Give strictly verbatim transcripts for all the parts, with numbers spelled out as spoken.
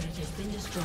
turret has been destroyed.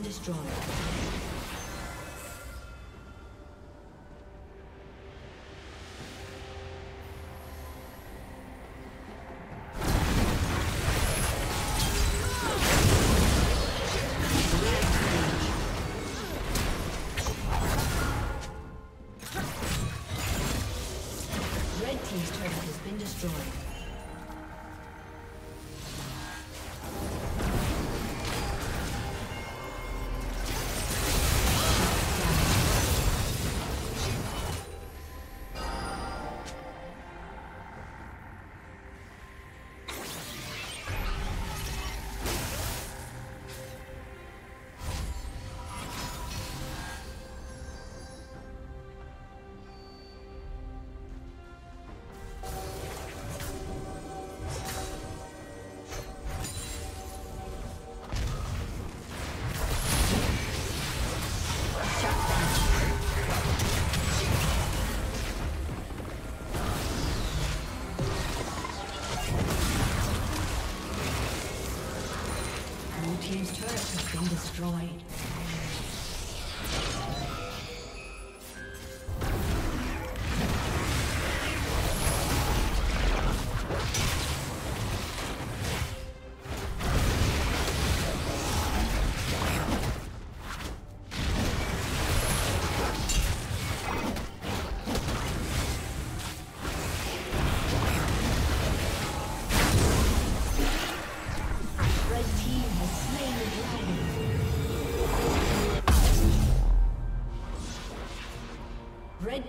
Destroyed. Red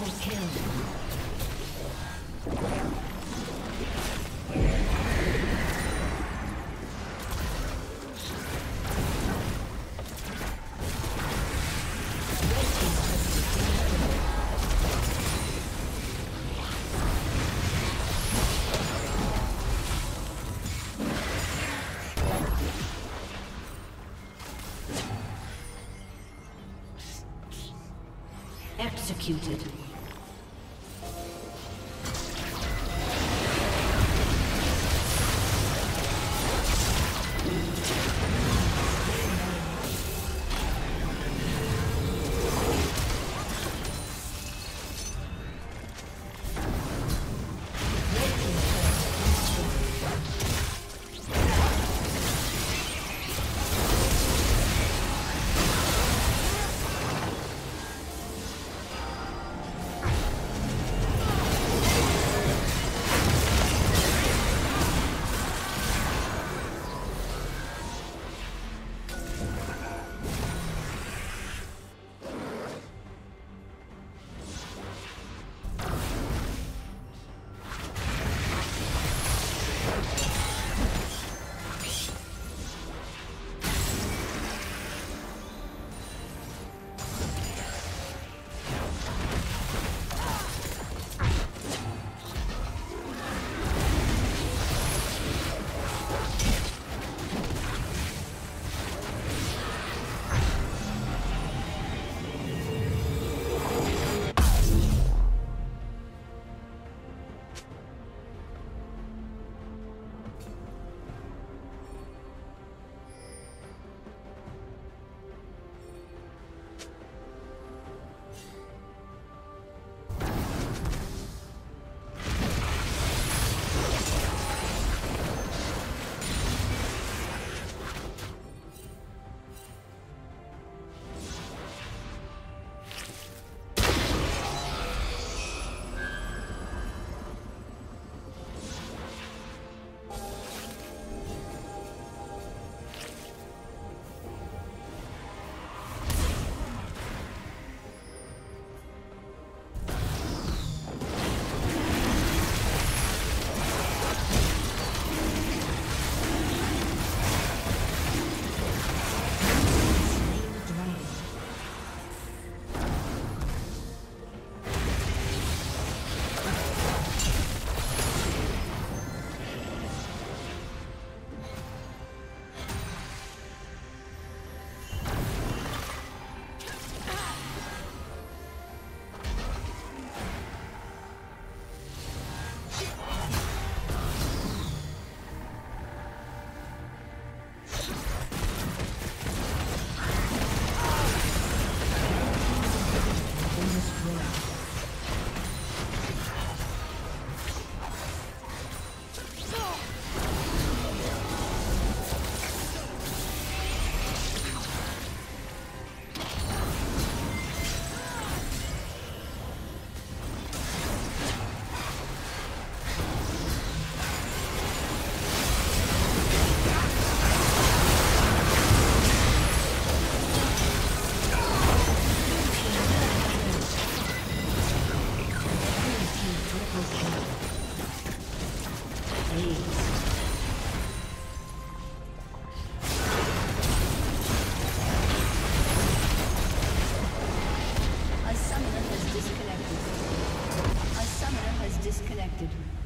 Double kill. Executed. Disconnected.